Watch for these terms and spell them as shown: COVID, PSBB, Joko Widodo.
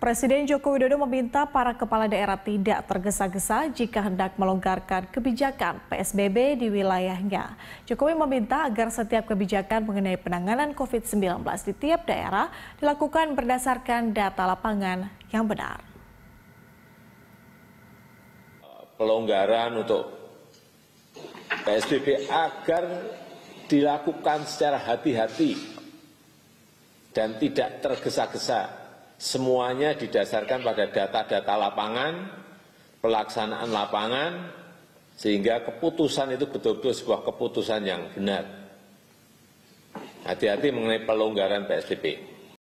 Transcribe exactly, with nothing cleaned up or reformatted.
Presiden Joko Widodo meminta para kepala daerah tidak tergesa-gesa jika hendak melonggarkan kebijakan P S B B di wilayahnya. Jokowi meminta agar setiap kebijakan mengenai penanganan COVID sembilan belas di tiap daerah dilakukan berdasarkan data lapangan yang benar. Pelonggaran untuk P S B B agar dilakukan secara hati-hati dan tidak tergesa-gesa. Semuanya didasarkan pada data-data lapangan, pelaksanaan lapangan, sehingga keputusan itu betul-betul sebuah keputusan yang benar. Hati-hati mengenai pelonggaran P S B B.